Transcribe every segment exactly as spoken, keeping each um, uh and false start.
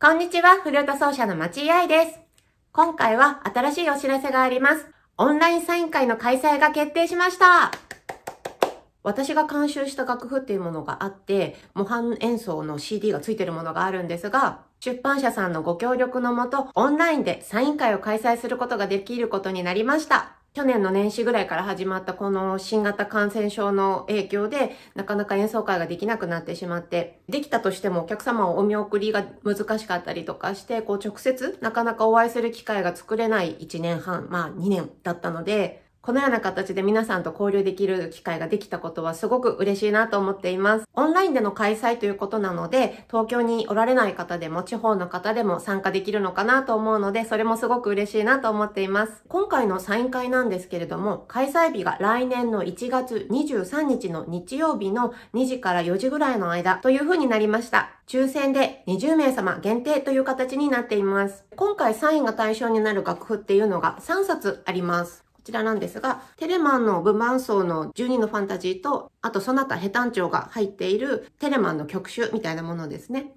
こんにちは、フルート奏者の町井愛です。今回は新しいお知らせがあります。オンラインサイン会の開催が決定しました。私が監修した楽譜っていうものがあって、模範演奏の シーディー が付いてるものがあるんですが、出版社さんのご協力のもと、オンラインでサイン会を開催することができることになりました。去年の年始ぐらいから始まったこの新型感染症の影響でなかなか演奏会ができなくなってしまって、できたとしてもお客様をお見送りが難しかったりとかして、こう直接なかなかお会いする機会が作れないいちねんはん、まあにねんだったので、このような形で皆さんと交流できる機会ができたことはすごく嬉しいなと思っています。オンラインでの開催ということなので、東京におられない方でも地方の方でも参加できるのかなと思うので、それもすごく嬉しいなと思っています。今回のサイン会なんですけれども、開催日が来年のいちがつにじゅうさんにちの日曜日のにじからよじぐらいの間という風になりました。抽選でにじゅうめいさま限定という形になっています。今回サインが対象になる楽譜っていうのがさんさつあります。こちらなんですが、テレマンの部伴奏のじゅうにのファンタジーと、あとその他ヘタンチョが入っているテレマンの曲集みたいなものですね。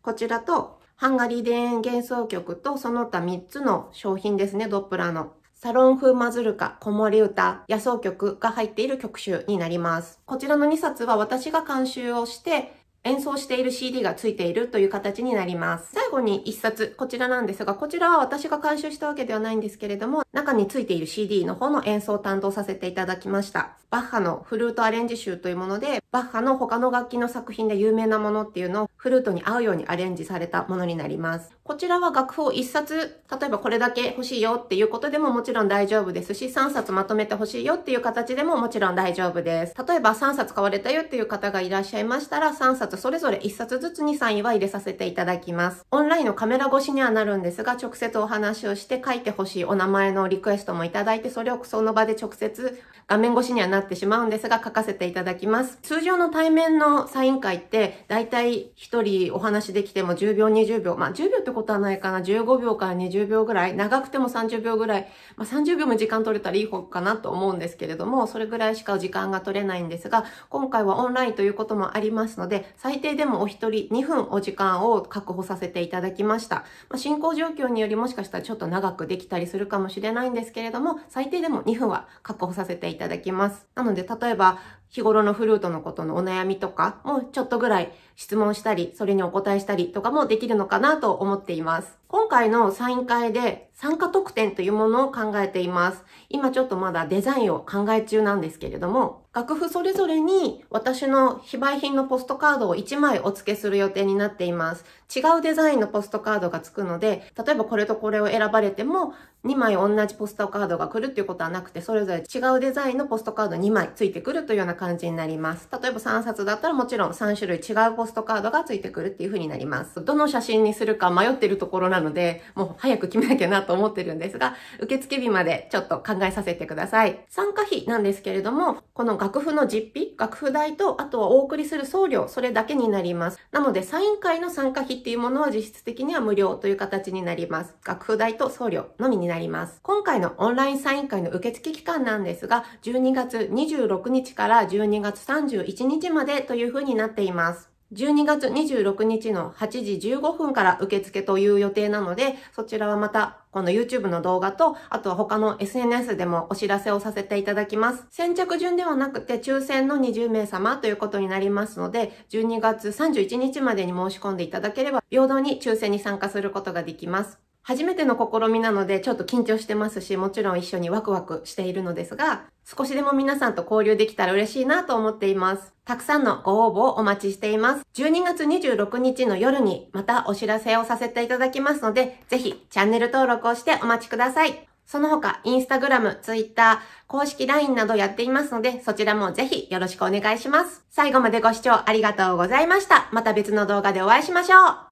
こちらと、ハンガリー田園幻想曲とその他みっつの商品ですね、ドップラーの。サロン風マズルカ、子守歌、野草曲が入っている曲集になります。こちらのにさつは私が監修をして、演奏している シーディー が付いているという形になります。最後にいっさつ、こちらなんですが、こちらは私が監修したわけではないんですけれども、中に付いている シーディー の方の演奏を担当させていただきました。バッハのフルートアレンジ集というもので、バッハの他の楽器の作品で有名なものっていうのをフルートに合うようにアレンジされたものになります。こちらは楽譜をいっさつ、例えばこれだけ欲しいよっていうことでももちろん大丈夫ですし、さんさつまとめて欲しいよっていう形でももちろん大丈夫です。例えばさんさつ買われたよっていう方がいらっしゃいましたら、さんさつそれぞれいっさつずつにサインは入れさせていただきます。オンラインのカメラ越しにはなるんですが、直接お話をして書いてほしいお名前のリクエストもいただいて、それをその場で直接画面越しにはなってしまうんですが、書かせていただきます。通常の対面のサイン会って、だいたいひとりお話できてもじゅうびょうにじゅうびょう、まあじゅうびょうってことはないかな、じゅうごびょうからにじゅうびょうぐらい、長くてもさんじゅうびょうぐらい、まあさんじゅうびょうも時間取れたらいい方かなと思うんですけれども、それぐらいしか時間が取れないんですが、今回はオンラインということもありますので、最低でもお一人にふんお時間を確保させていただきました。まあ、進行状況によりもしかしたらちょっと長くできたりするかもしれないんですけれども、最低でもにふんは確保させていただきます。なので、例えば日頃のフルートのことのお悩みとかもちょっとぐらい質問したり、それにお答えしたりとかもできるのかなと思っています。今回のサイン会で参加特典というものを考えています。今ちょっとまだデザインを考え中なんですけれども、楽譜それぞれに私の非売品のポストカードをいちまいお付けする予定になっています。違うデザインのポストカードが付くので、例えばこれとこれを選ばれてもにまい同じポストカードが来るっていうことはなくて、それぞれ違うデザインのポストカードにまい付いてくるというような感じになります。例えばさんさつだったらもちろんさんしゅるい違うポストカードが付いてくるっていう風になります。どの写真にするか迷ってるところなので、もう早く決めなきゃなと思ってるんですが、受付日までちょっと考えさせてください。参加費なんですけれども、この楽譜の実費、楽譜代と、あとはお送りする送料、それだけになります。なので、サイン会の参加費っていうものは実質的には無料という形になります。楽譜代と送料のみになります。今回のオンラインサイン会の受付期間なんですが、じゅうにがつにじゅうろくにちからじゅうにがつさんじゅういちにちまでという風になっています。じゅうにがつにじゅうろくにちのはちじじゅうごふんから受付という予定なので、そちらはまたこの YouTube の動画と、あとは他の エスエヌエス でもお知らせをさせていただきます。先着順ではなくて抽選のにじゅうめいさまということになりますので、じゅうにがつさんじゅういちにちまでに申し込んでいただければ、平等に抽選に参加することができます。初めての試みなのでちょっと緊張してますし、もちろん一緒にワクワクしているのですが、少しでも皆さんと交流できたら嬉しいなと思っています。たくさんのご応募をお待ちしています。じゅうにがつにじゅうろくにちの夜にまたお知らせをさせていただきますので、ぜひチャンネル登録をしてお待ちください。その他、インスタグラム、ツイッター、公式 ライン などやっていますので、そちらもぜひよろしくお願いします。最後までご視聴ありがとうございました。また別の動画でお会いしましょう。